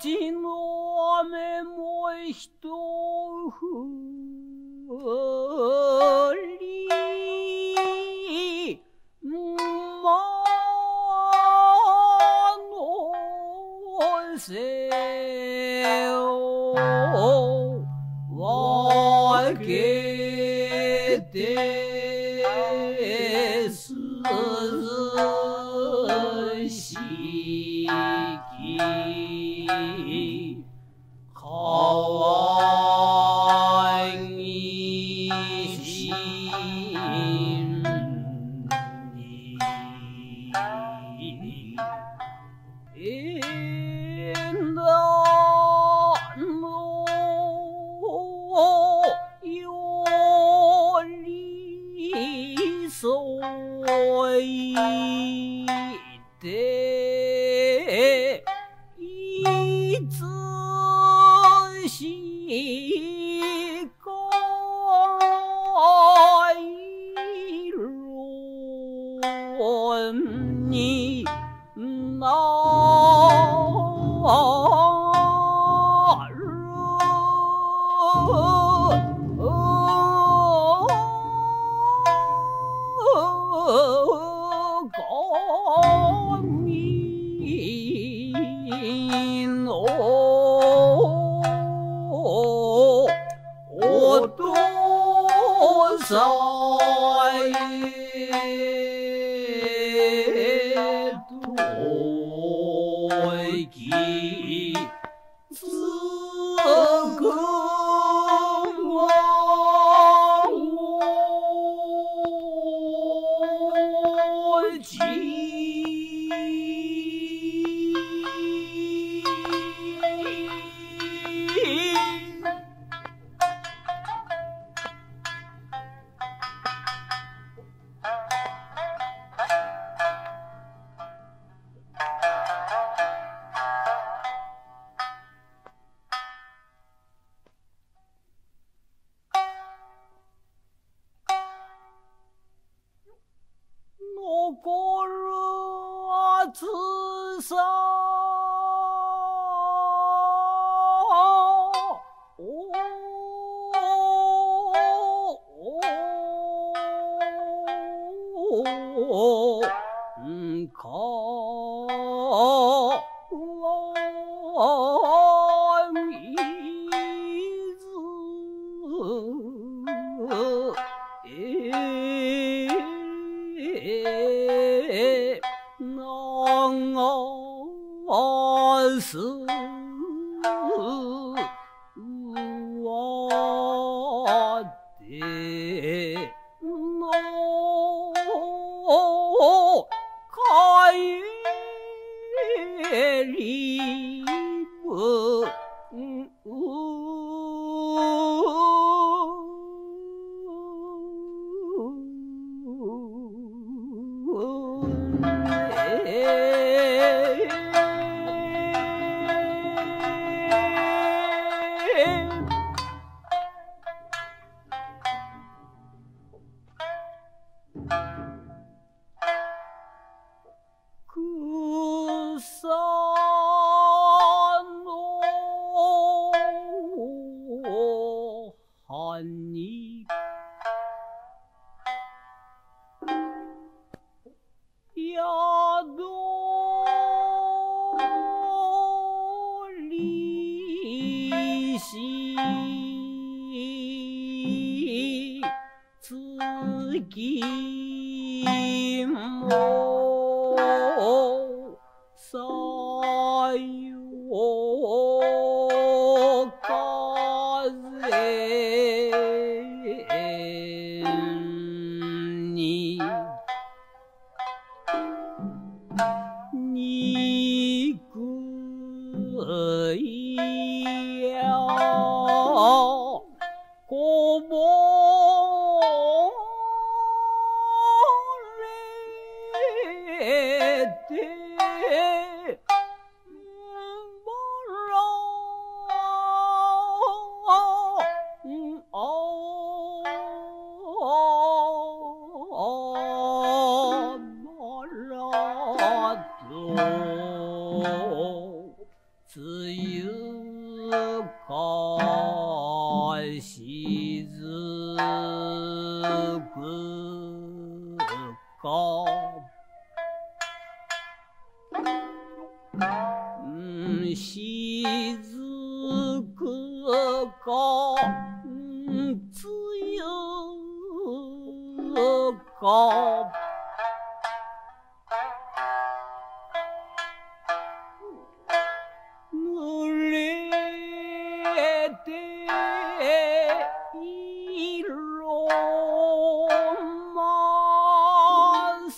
din lume moștoli manul său valgete. fall.雫くか強か濡れていろます